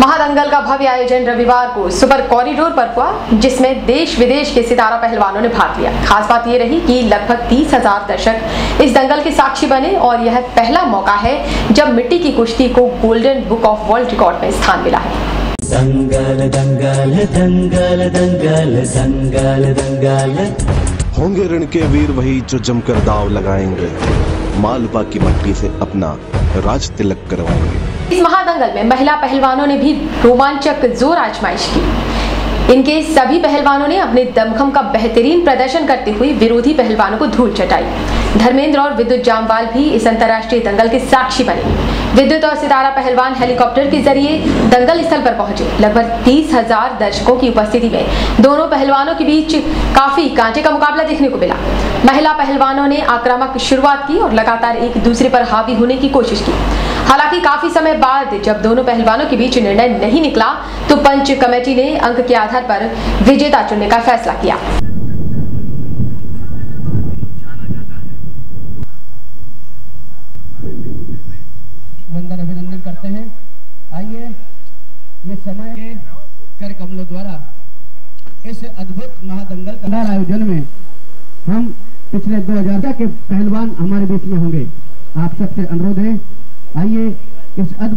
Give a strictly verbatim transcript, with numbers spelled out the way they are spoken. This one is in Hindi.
महादंगल का भव्य आयोजन रविवार को सुपर कॉरिडोर पर हुआ, जिसमें देश विदेश के सितारा पहलवानों ने भाग लिया। खास बात यह रही कि लगभग तीस हजार दर्शक इस दंगल के साक्षी बने और यह पहला मौका है जब मिट्टी की कुश्ती को golden book of world record में स्थान मिला है। दंगल दंगल दंगल दंगल दंगल दंगल होंगे रण के वीर वही जो जमकर दाव लगाएंगे, मालवा की मट्टी से अपना राज तिलक करवाएंगे। इस महादंगल में महिला पहलवानों ने भी रोमांचक जोर आजमाइश की। इनके सभी पहलवानों ने अपने दमखम का बेहतरीन प्रदर्शन करते हुए विरोधी पहलवानों को धूल चटाई। धर्मेंद्र और विद्युत जामवाल भी इस अंतर्राष्ट्रीय दंगल के साक्षी बने। विद्युत और सितारा पहलवान हेलीकॉप्टर के जरिए दंगल स्थल पर पहुंचे। लगभग तीस हजार दर्शकों की उपस्थिति में दोनों पहलवानों के बीच काफी कांटे का मुकाबला देखने को मिला। महिला पहलवानों ने आक्रामक शुरुआत की और लगातार एक दूसरे पर हावी होने की कोशिश की। हालांकि काफी समय बाद जब दोनों पहलवानों के बीच निर्णय नहीं निकला तो पंच कमेटी ने अंक के आधार पर विजेता चुनने का फैसला किया। ये समय के कर कमलों द्वारा इस अद्भुत महादंगल का आयोजन में हम पिछले दो हजार के पहलवान हमारे बीच में होंगे। आप सबसे अनुरोध है, आइए इस अद्भुत